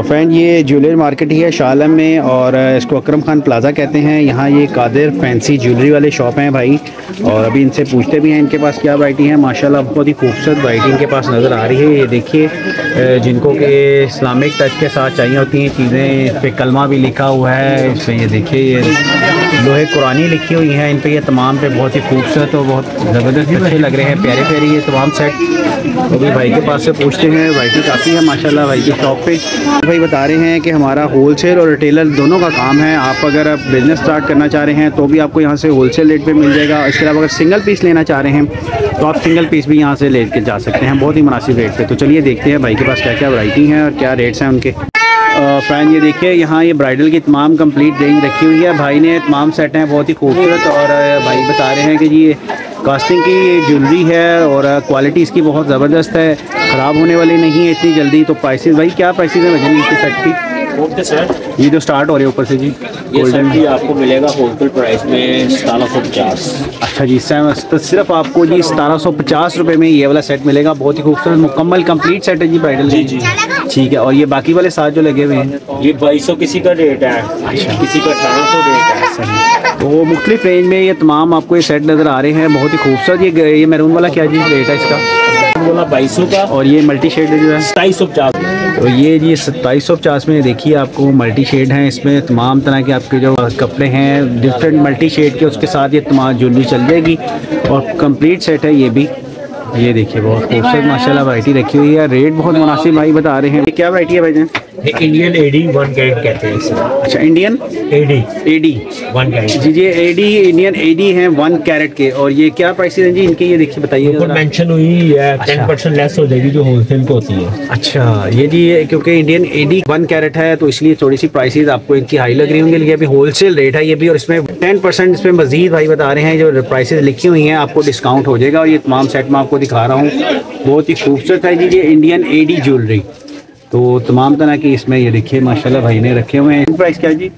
Friend ये jewellery market ही है शाह आलम में और इसको अकरम खान प्लाज़ा कहते हैं। यहाँ ये कादिर फैंसी ज्वेलरी वाले शॉप हैं भाई, और अभी इनसे पूछते भी हैं इनके पास क्या वैरायटी है। माशाल्लाह बहुत ही खूबसूरत वैरायटी इनके पास नज़र आ रही है। ये देखिए जिनको कि इस्लामिक टच के साथ चाहिए होती हैं चीज़ें, इस पर कलमा भी लिखा हुआ है, इस पर ये देखिए ये लोहे कुरानी लिखी हुई हैं इन पर। ये तमाम पे बहुत ही खूबसूरत और बहुत ज़बरदस्त अच्छे लग रहे हैं, प्यारे प्यारे ये तमाम सेट। अभी भाई के पास से पूछते हैं, वैरायटी काफ़ी है माशाल्लाह भाई की शॉप पे। भाई बता रहे हैं कि हमारा होलसेल और रिटेलर दोनों का काम है। आप अगर आप बिज़नेस स्टार्ट करना चाह रहे हैं तो भी आपको यहाँ से होलसेल रेट पे मिल जाएगा। इसके अलावा अगर सिंगल पीस लेना चाह रहे हैं तो आप सिंगल पीस भी यहाँ से ले कर जा सकते हैं बहुत ही मुनासिब रेट पे। तो चलिए देखते हैं भाई के पास क्या क्या वैरायटी हैं और क्या रेट्स हैं उनके। फ्रेंड ये देखिए यहाँ ये ब्राइडल की तमाम कंप्लीट रेंज रखी हुई है। भाई ने तमाम सेट हैं बहुत ही खूबसूरत, और भाई बता रहे हैं कि ये कास्टिंग की ज्वेलरी है और क्वालिटी इसकी बहुत ज़बरदस्त है, ख़राब होने वाली नहीं है इतनी जल्दी। तो प्राइसेस भाई क्या प्राइसेस है वजन इसकी सेट की? ओके सर, ये जो स्टार्ट हो रही है ऊपर से जी गोल्डन भी आपको मिलेगा होलसेल प्राइस में 1750। अच्छा जी सर, तो सिर्फ आपको जी 1750 रुपये में ये वाला सेट मिलेगा। बहुत ही खूबसूरत मुकम्मल कंप्लीट सेट है जी ब्राइडल जी। जी ठीक है, और ये बाकी वाले साथ जो लगे हुए हैं ये 2200 किसी का रेट है। अच्छा, किसी का 1800 रेट है। तो मुख्तलिफ रेंज में ये तमाम आपको ये सेट नज़र आ रहे हैं बहुत ही खूबसूरत। ये मैरून वाला क्या जी रेट है इसका? 2200 का, और ये मल्टी शेड जो है 2750। तो ये जी 2750 में देखिए आपको मल्टी शेड हैं, इसमें तमाम तरह के आपके जो कपड़े हैं डिफरेंट मल्टी शेड के, उसके साथ ये तमाम ज्वेलरी चल जाएगी और कंप्लीट सेट है ये भी। ये देखिए बहुत खूबसूरत माशाल्लाह वैरायटी रखी हुई है, रेट बहुत मुनासिब भाई बता रहे हैं। क्या वैरायटी है भाई जान? इंडियन एडी 1 कैरेट कहते हैं इसे। अच्छा, इंडियन एडी एडी 1 कैरेट जी। ये एडी इंडियन एडी हैं 1 कैरेट के, और ये क्या प्राइस है जी इनके? ये देखिए बताइए, ऊपर मेंशन हुई है 10% लेस हो जाएगी जो होलसेल पे होती है। अच्छा, ये जी क्योंकि इंडियन एडी 1 कैरेट है तो इसलिए थोड़ी सी प्राइसेज आपको इनकी हाई लग रही होंगी, लेकिन अभी होलसेल रेट है ये भी, और इसमें 10% इसमें मजीद भाई बता रहे हैं जो प्राइसेज लिखी हुई हैं आपको डिस्काउंट हो जाएगा। और ये तमाम सेट में आपको दिखा रहा हूँ बहुत ही खूबसूरत है जी ये इंडियन एडी ज्वेलरी। तो तमाम तरह की इसमें ये देखिए माशाल्लाह भाई ने रखे हुए हैं। प्राइस क्या जी?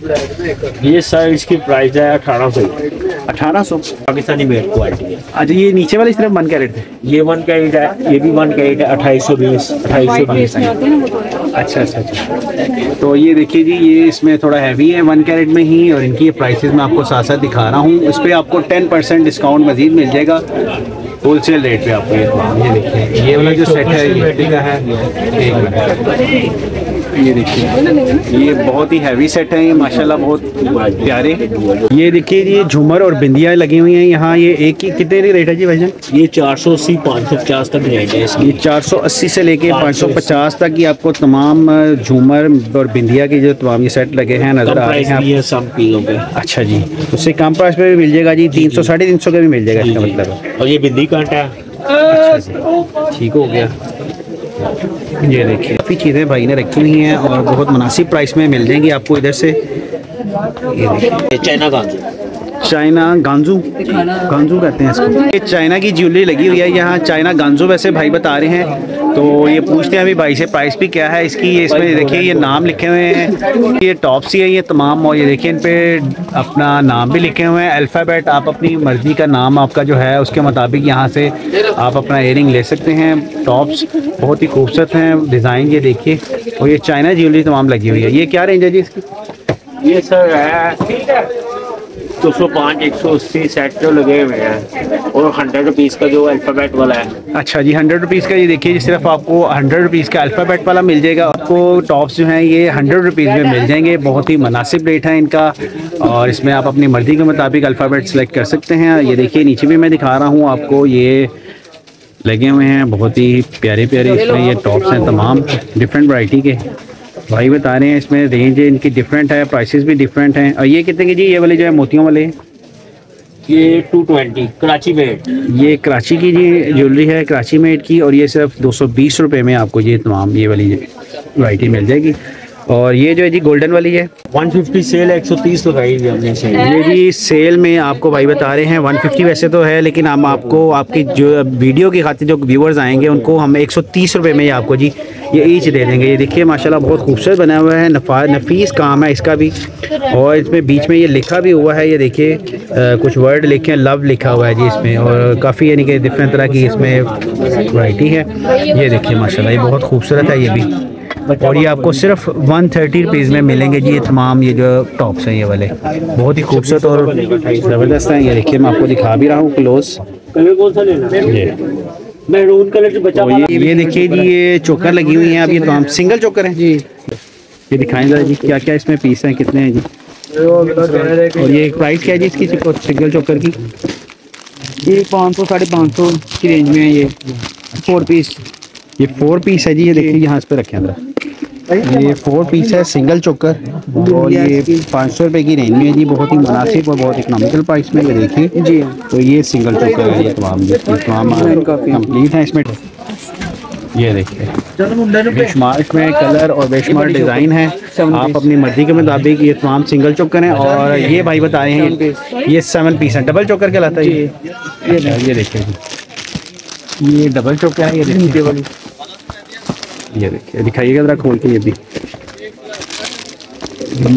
ये सर इसकी प्राइस है 1800 पाकिस्तानी मेड क्वालिटी है। अच्छा, ये नीचे वाले इस तरफ 1 कैरेट है, ये 1 कैरेट है, ये भी 1 कैरेट है, 2820। अच्छा अच्छा अच्छा, तो ये देखिए जी ये इसमें थोड़ा हैवी है 1 कैरेट में ही, और इनकी प्राइसेस मैं आपको साथ साथ दिखा रहा हूँ। इस पर आपको 10% डिस्काउंट मजीद मिल जाएगा होलसेल रेट पे आपको। ये देखिए ये वाला जो सेट है ये का है, ये देखिए ये बहुत ही हैवी सेट है ये माशाल्लाह बहुत प्यारे। ये देखिए ये झूमर और बिंदियाँ लगी हुई हैं यहाँ। ये एक की कितने रेट है जी भाईजान? ये 480-550 तक रेट है इसकी। 480 से लेके 550 तक ये आपको तमाम झूमर और बिंदिया के जो तमाम ये सेट लगे हैं नजर आ रहे हैं सब किलो पे। अच्छा जी, उससे कम प्राइस में भी मिल जाएगा जी, 300-350 का भी मिल जाएगा इसका मतलब। और ये बिंदी कांटा ठीक हो गया। ये देखिए काफ़ी चीज़ें भाई ने रखी हुई हैं और बहुत मुनासिब प्राइस में मिल जाएंगी आपको इधर से। ये चाइना गांजू, चाइना गांजू गांजू कहते हैं इसको। ये चाइना की ज्वेलरी लगी हुई है यहाँ चाइना गांजू वैसे भाई बता रहे हैं। तो ये पूछते हैं अभी भाई से प्राइस भी क्या है इसकी। ये इसमें देखिए ये नाम लिखे हुए हैं, ये टॉप्स ही है ये तमाम, और ये देखिए इन पे अपना नाम भी लिखे हुए हैं अल्फ़ाबेट। आप अपनी मर्ज़ी का नाम आपका जो है उसके मुताबिक यहाँ से आप अपना इयरिंग ले सकते हैं। टॉप्स बहुत ही खूबसूरत हैं डिज़ाइन ये देखिए, और ये चाइना ज्वेलरी तमाम लगी हुई है। ये क्या रेंज है जी इसकी? ये सर है 205-180 सेट जो लगे हुए हैं, और 100 रुपीज़ का जो अल्फ़ाबेट वाला है। अच्छा जी, 100 रुपीज़ का ये देखिए सिर्फ आपको 100 रुपीज़ का अल्फ़ाबेट वाला मिल जाएगा। आपको टॉप्स जो हैं ये 100 रुपीज़ में मिल जाएंगे, बहुत ही मुनासिब रेट है इनका, और इसमें आप अपनी मर्ज़ी के मुताबिक अल्फ़ाबेट सेलेक्ट कर सकते हैं। ये देखिए नीचे भी मैं दिखा रहा हूँ आपको, ये लगे हुए हैं बहुत ही प्यारे प्यारे। इसमें ये टॉप्स हैं तमाम डिफरेंट वैरायटी के, भाई बता रहे हैं इसमें रेंज इनकी डिफरेंट है, प्राइसेस भी डिफरेंट हैं। और ये कितने के जी ये वाले जो है मोतियों वाले? ये 220 कराची मेड, ये कराची की जी ज्वेलरी है कराची मेड की, और ये सिर्फ 220 रुपये में आपको ये तमाम ये वाली वैरायटी मिल जाएगी। और ये जो है जी गोल्डन वाली है 150 सेल 130 लगाई है हमने सेल। ये जी सेल में आपको भाई बता रहे हैं 150 वैसे तो है, लेकिन हम आपको आपकी जो वीडियो की खातिर जो व्यूवर्स आएंगे उनको हम 130 रुपये में आपको जी ये ईच दे देंगे। ये देखिए माशाल्लाह बहुत खूबसूरत बना हुआ है, नफीस काम है इसका भी, और इसमें बीच में ये लिखा भी हुआ है। ये देखिए कुछ वर्ड लिखे हैं, लव लिखा हुआ है जी इसमें, और काफ़ी यानी कि डिफरेंट तरह की इसमें वैरायटी है। ये देखिए माशाल्लाह ये बहुत खूबसूरत है ये भी। और ये आपको सिर्फ 130 रुपीज़ में मिलेंगे जी। ये तमाम ये जो टॉप्स हैं ये वाले बहुत ही खूबसूरत और ज़बरदस्त हैं। ये देखिए मैं आपको दिखा भी रहा हूँ क्लोज। मैरून कलर जो बचा हुआ ये देखिए जी, ये चोकर लगी हुई हैं। अब ये तो हम सिंगल चोकर हैं जी। ये दिखाएं जरा जी क्या क्या इसमें पीस हैं, कितने हैं जी, और ये प्राइस क्या है जी इसकी सिंगल चोकर की? ये 500 550 की रेंज में है। ये 4 पीस, ये 4 पीस है जी। ये देखिए यहाँ इस पर रखे अंदर, ये 4 पीस है सिंगल चोकर और ये 500 रुपये की रेंज में है जी। बहुत ही मुनासिब और बहुत इकनॉमिकल प्राइस में ये देखिए जी। तो ये सिंगल चोकर है, ये तमाम कंप्लीट है इसमें। ये देखिए बेशुमार इसमें कलर और बेशुमार डिज़ाइन है, आप अपनी मर्जी के मुताबिक। ये तमाम सिंगल चोकर हैं और ये भाई बता रहे हैं ये 7 पीस है। डबल चोकर कहलाता है ये देखिए, ये डबल चोकर है। ये देखिए, ये देखिए, दिखाइएगा जरा खोल के। ये भी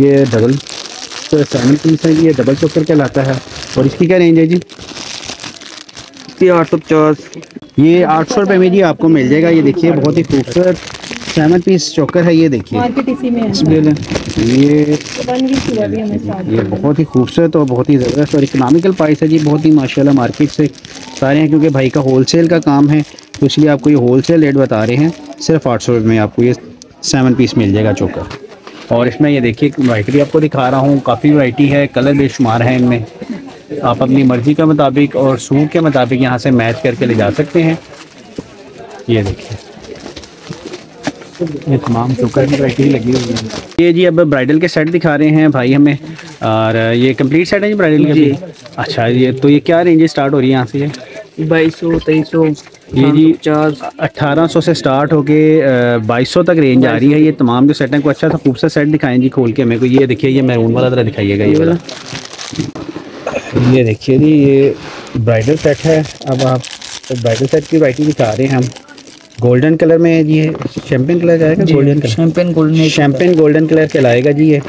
ये डबल 7 पीस है, ये डबल चोकर कहलाता है। और इसकी क्या रेंज है जी? ये 850, ये 800 रुपये में जी आपको मिल जाएगा। ये देखिए बहुत ही खूबसूरत 7 पीस चोकर है। ये देखिए ये बहुत ही खूबसूरत और बहुत ही ज़बरदस्त और इकनॉमिकल प्राइस है जी। बहुत ही माशाल्लाह मार्केट से सारे हैं, क्योंकि भाई का होलसेल का काम है तो इसलिए आपको ये होलसेल रेट बता रहे हैं। सिर्फ 800 रुपये में आपको ये 7 पीस मिल जाएगा चोकर। और इसमें ये देखिए वैरायटी आपको दिखा रहा हूँ, काफ़ी वैरायटी है, कलर बेशुमार हैं इनमें। आप अपनी मर्ज़ी के मुताबिक और सूट के मुताबिक यहाँ से मैच करके ले जा सकते हैं। ये देखिए ये तमाम चोकर की वैरायटी लगी हुई है। ये जी अब ब्राइडल के सेट दिखा रहे हैं भाई हमें, और ये कंप्लीट सेट है जी ब्राइडल के जी। अच्छा ये तो ये क्या रेंज स्टार्ट हो रही है यहाँ से? ये 2200 2300, ये जी 1800 से स्टार्ट होके 2200 तक रेंज आ रही है। ये तमाम जो सेट हैं, कोई अच्छा सा खूबसूरत सेट दिखाएं जी खोल के मेरे को। ये देखिए ये मैरून वाला ज़रा दिखाइएगा, ये वाला। ये देखिए जी ये ब्राइडल सेट है। अब आप ब्राइडल सेट की वैरायटी दिखा रहे हैं हम। गोल्डन कलर में जी, ये शैम्पेन कलर आएगा, golden colour, champagne golden colour कहलाएगा जी। ये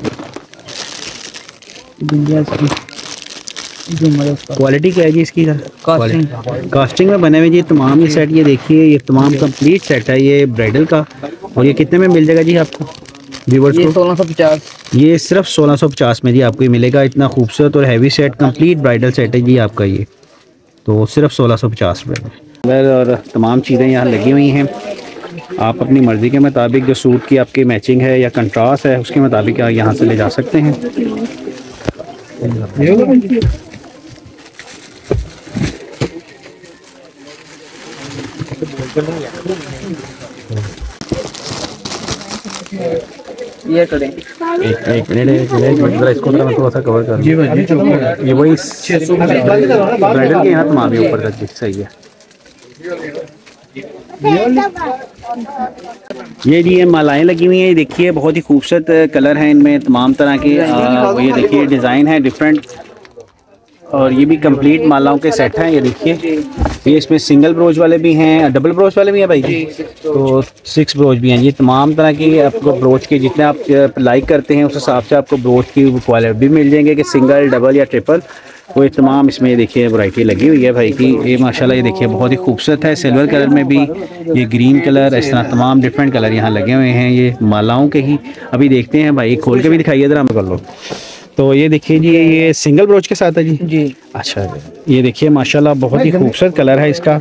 क्वालिटी क्या है जी इसकी? कास्टिंग में बने हुए जी तमाम ये सेट। ये देखिए ये तमाम कंप्लीट सेट है ये ब्राइडल का। और ये कितने में मिल जाएगा जी आपको व्यूवर्स को? 1650, ये सिर्फ 1650 में जी आपको ये मिलेगा। इतना खूबसूरत और heavy set complete bridal set है जी आपका, ये तो सिर्फ 1650 रुपये में। और तमाम चीज़ें यहाँ लगी हुई हैं, आप अपनी मर्ज़ी के मुताबिक जो सूट की आपकी मैचिंग है या कंट्रास्ट है उसके मुताबिक आप यहाँ से ले जा सकते हैं। ये करें एक मिनट, इसको मैं थोड़ा सा कवर कर दूं। ये वही ब्राइडल के यहाँ तमाम ऊपर तक सही है। ये जी ये मालाएँ लगी हुई हैं। ये देखिए बहुत ही खूबसूरत कलर हैं इनमें तमाम तरह के। ये देखिए डिज़ाइन है डिफरेंट, और ये भी कंप्लीट मालाओं के सेट हैं। ये देखिए ये इसमें सिंगल ब्रोच वाले भी हैं, डबल ब्रोच वाले भी हैं भाई जी, तो 6 ब्रोच भी हैं। ये तमाम तरह की आपको ब्रोच के जितने आप लाइक करते हैं उस हिसाब से आपको ब्रोच की क्वालिटी भी मिल जाएंगे कि सिंगल डबल या ट्रिपल। वो तमाम इसमें ये देखिए वैरायटी लगी हुई है भाई की। ये माशाल्लाह ये देखिए बहुत ही खूबसूरत है, सिल्वर कलर में भी, ये ग्रीन कलर, इस तरह तमाम डिफरेंट कलर यहाँ लगे हुए हैं ये मालाओं के ही। अभी देखते हैं भाई खोल के भी दिखाइए जरा कर लो। तो ये देखिए जी ये सिंगल ब्रोच के साथ है जी जी। अच्छा ये देखिए माशाल्लाह बहुत ही खूबसूरत कलर है इसका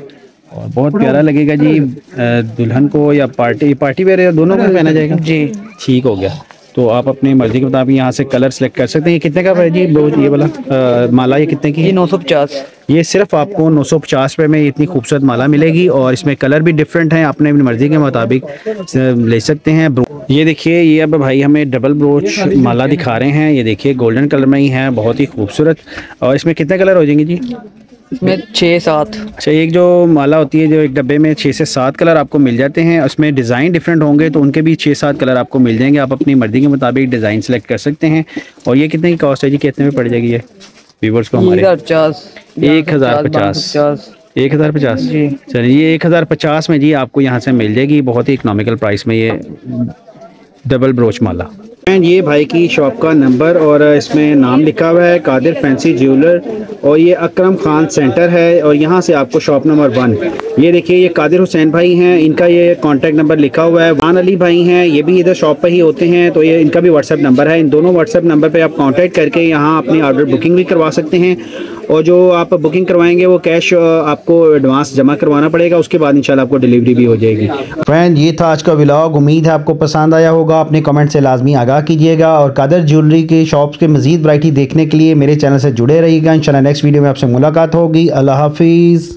और बहुत प्यारा लगेगा जी दुल्हन को या पार्टी वेयर या दोनों को पहना जाएगा जी। ठीक हो गया, तो आप अपनी मर्जी के मुताबिक यहाँ से कलर सेलेक्ट कर सकते हैं। ये कितने का है जी ब्रोच, ये वाला माला? ये कितने की? ये 950, ये सिर्फ आपको 950 रुपये में इतनी खूबसूरत माला मिलेगी और इसमें कलर भी डिफरेंट हैं, अपने मर्जी के मुताबिक ले सकते हैं। ये देखिए ये अब भाई हमें डबल ब्रोच माला दिखा रहे हैं। ये देखिए गोल्डन कलर में ही है, बहुत ही खूबसूरत। और इसमें कितने कलर हो जाएंगे जी? इसमें 6-7। अच्छा एक जो माला होती है जो एक डब्बे में 6 से 7 कलर आपको मिल जाते हैं, उसमें डिज़ाइन डिफरेंट होंगे तो उनके भी 6-7 कलर आपको मिल जाएंगे। आप अपनी मर्ज़ी के मुताबिक डिज़ाइन सेलेक्ट कर सकते हैं। और ये कितने की कॉस्ट है जी, कितने में पड़ जाएगी ये व्यूवर्स को हमारे? 1050 जी। चलिए ये 1050 में जी आपको यहाँ से मिल जाएगी, बहुत ही इकनॉमिकल प्राइस में ये डबल ब्रोच माला। एंड ये भाई की शॉप का नंबर और इसमें नाम लिखा हुआ है कादिर फैंसी ज्वेलर और ये अकरम खान सेंटर है और यहाँ से आपको शॉप नंबर 1। ये देखिए ये कादिर हुसैन भाई हैं, इनका ये कांटेक्ट नंबर लिखा हुआ है। वान अली भाई हैं, ये भी इधर शॉप पर ही होते हैं तो ये इनका भी व्हाट्सअप नंबर है। इन दोनों व्हाट्सअप नंबर पर आप कॉन्टैक्ट करके यहाँ अपनी ऑर्डर बुकिंग भी करवा सकते हैं और जो आप बुकिंग करवाएंगे वो कैश आपको एडवांस जमा करवाना पड़ेगा, उसके बाद इंशाल्लाह आपको डिलीवरी भी हो जाएगी। फ्रेंड ये था आज का व्लॉग, उम्मीद है आपको पसंद आया होगा। अपने कमेंट से लाजमी आगाह कीजिएगा और कादिर ज्वेलरी के शॉप्स के मज़ीद वैरायटी देखने के लिए मेरे चैनल से जुड़े रहिएगा। इंशाल्लाह नेक्स्ट वीडियो में आपसे मुलाकात होगी। अल्लाह हाफिज़।